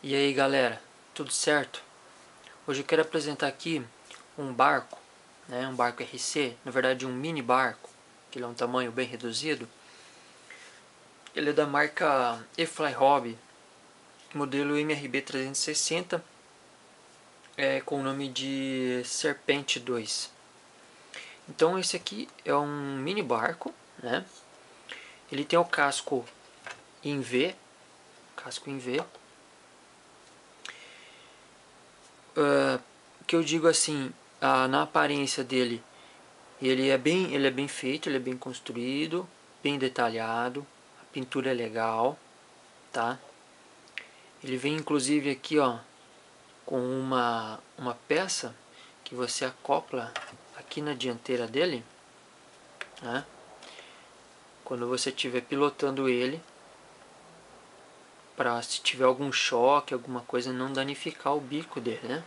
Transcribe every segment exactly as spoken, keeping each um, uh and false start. E aí galera, tudo certo? Hoje eu quero apresentar aqui um barco, né, um barco R C, na verdade um mini barco, que ele é um tamanho bem reduzido. Ele é da marca E-Fly Hobby, modelo M R B trezentos e sessenta, é, com o nome de Serpente dois. Então esse aqui é um mini barco, né? Ele tem o casco em V, casco em V. Uh, que eu digo assim, uh, na aparência dele, ele é, bem, ele é bem feito, ele é bem construído, bem detalhado, a pintura é legal, tá? Ele vem inclusive aqui, ó, com uma, uma peça que você acopla aqui na dianteira dele, né? Quando você estiver pilotando ele, para se tiver algum choque, alguma coisa, não danificar o bico dele, né?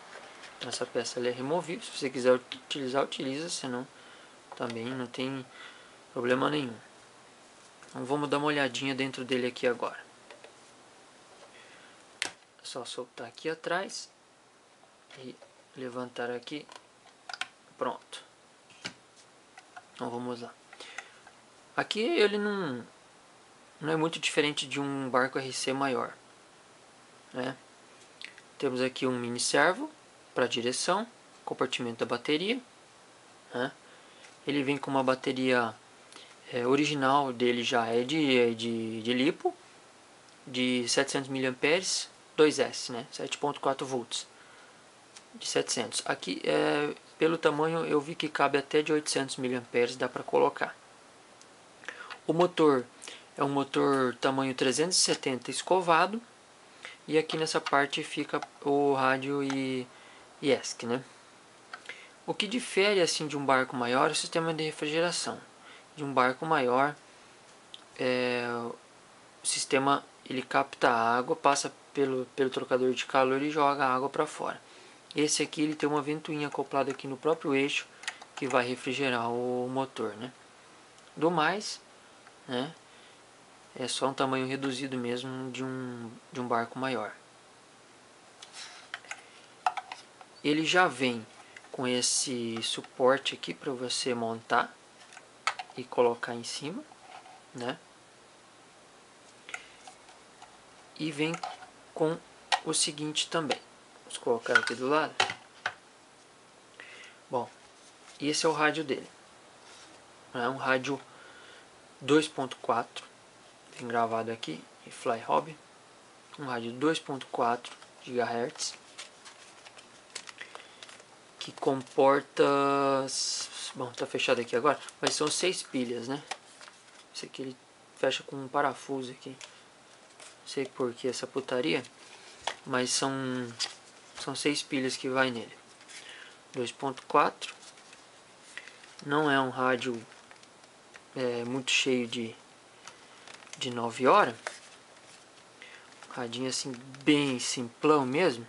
Essa peça é removível, se você quiser utilizar, utiliza, senão também não tem problema nenhum. Então vamos dar uma olhadinha dentro dele aqui agora. É só soltar aqui atrás e levantar aqui, pronto. Então vamos lá. Aqui ele não... não é muito diferente de um barco R C maior, né? Temos aqui um mini servo para direção, compartimento da bateria, né? Ele vem com uma bateria é, original dele já é de, de, de LiPo, de setecentos miliamperes hora, dois S, né? sete ponto quatro volts, de setecentos. Aqui, é, pelo tamanho, eu vi que cabe até de oitocentos miliamperes hora, dá para colocar. O motor... é um motor tamanho trezentos e setenta escovado, e aqui nessa parte fica o rádio e, e E S C, né? O que difere assim de um barco maior é o sistema de refrigeração. De um barco maior, é, o sistema ele capta a água, passa pelo, pelo trocador de calor e joga a água para fora. Esse aqui ele tem uma ventoinha acoplada aqui no próprio eixo que vai refrigerar o motor, né? Do mais, né? É só um tamanho reduzido mesmo de um, de um barco maior. Ele já vem com esse suporte aqui para você montar e colocar em cima, né? E vem com o seguinte também. Vamos colocar aqui do lado. Bom, esse é o rádio dele. É um rádio dois ponto quatro. Tem gravado aqui, E-Fly Hobby, um rádio dois ponto quatro gigahertz, que comporta, bom, tá fechado aqui agora, mas são seis pilhas, né? Esse aqui ele fecha com um parafuso aqui, não sei por que essa putaria, mas são, são seis pilhas que vai nele. dois ponto quatro, não é um rádio é, muito cheio de de nove horas, um radinho assim bem simplão mesmo.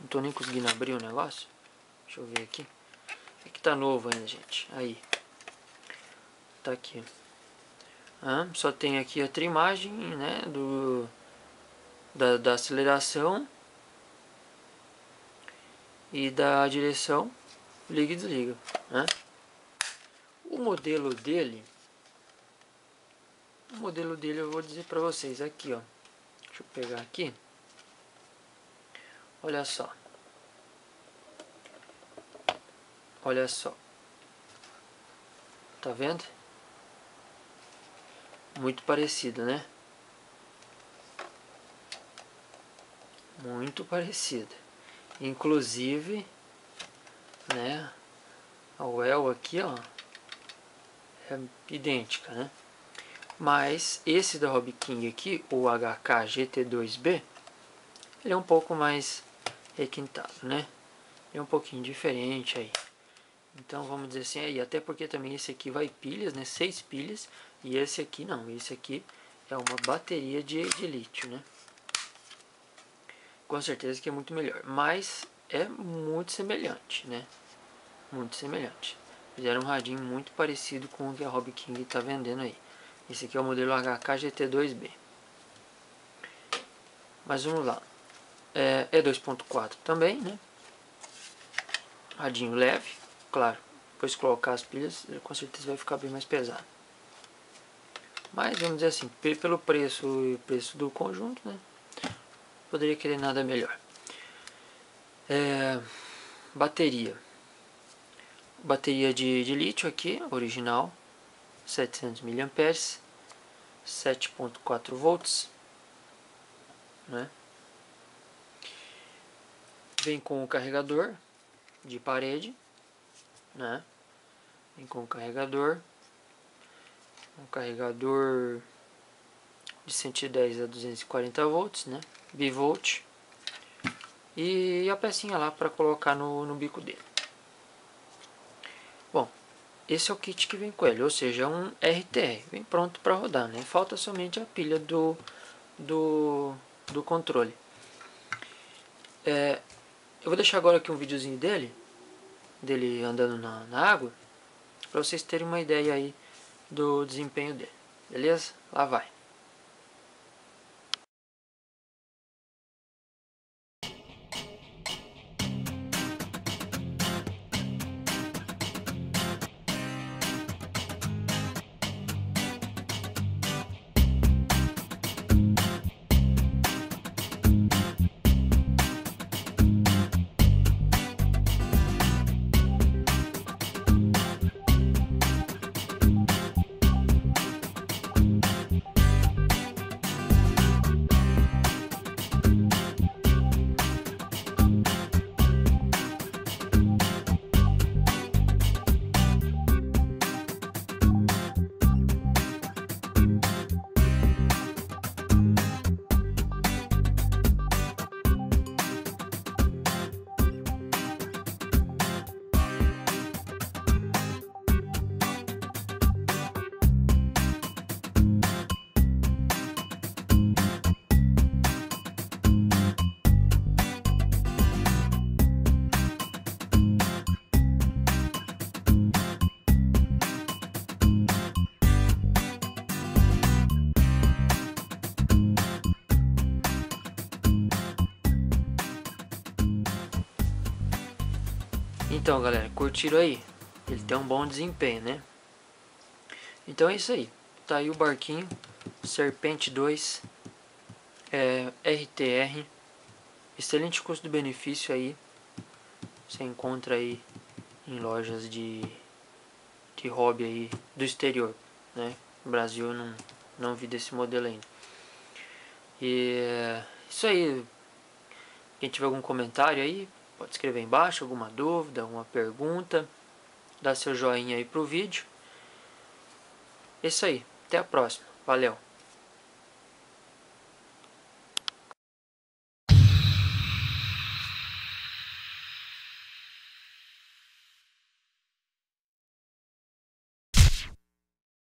Não tô nem conseguindo abrir o negócio. Deixa eu ver aqui. Aqui tá novo ainda, gente. Aí tá aqui. Ah, só tem aqui a trimagem, né, do da, da aceleração e da direção, liga e desliga, né? O modelo dele O modelo dele eu vou dizer pra vocês aqui, ó. Deixa eu pegar aqui. Olha só. Olha só. Tá vendo? Muito parecido, né? Muito parecido. Inclusive, né? A U E L aqui, ó, é idêntica, né? Mas esse da Hobby King aqui, o H K G T dois B, ele é um pouco mais requintado, né? Ele é um pouquinho diferente aí. Então vamos dizer assim, aí, até porque também esse aqui vai pilhas, né? Seis pilhas. E esse aqui não, esse aqui é uma bateria de, de lítio, né? Com certeza que é muito melhor, mas é muito semelhante, né? Muito semelhante. Fizeram um radinho muito parecido com o que a Hobby King está vendendo aí. Esse aqui é o modelo H K G T dois B. Mas vamos lá. é, é dois ponto quatro também, né? Radinho leve, claro, depois colocar as pilhas, com certeza vai ficar bem mais pesado. Mas vamos dizer assim, pelo preço e preço do conjunto, né? Poderia querer nada melhor. É, bateria. Bateria de, de lítio aqui, original, setecentos miliamperes hora, sete ponto quatro volts, né? Vem com o carregador de parede, né? Vem com o carregador. Um carregador de cento e dez a duzentos e quarenta volts, né? Bivolt. E a pecinha lá para colocar no, no bico dele. Bom, esse é o kit que vem com ele, ou seja, um R T R. Vem pronto para rodar, né? Falta somente a pilha do, do, do controle. É, eu vou deixar agora aqui um videozinho dele, dele andando na, na água, para vocês terem uma ideia aí do desempenho dele, beleza? Lá vai. Então galera, curtiram aí? Ele tem um bom desempenho, né? Então é isso aí. Tá aí o barquinho Serpente dois, é, R T R. Excelente custo-benefício aí. Você encontra aí em lojas de, de hobby aí do exterior, né? No Brasil eu não, não vi desse modelo ainda. E é isso aí. Quem tiver algum comentário aí, pode escrever aí embaixo, alguma dúvida, alguma pergunta. Dá seu joinha aí pro vídeo. É isso aí. Até a próxima. Valeu.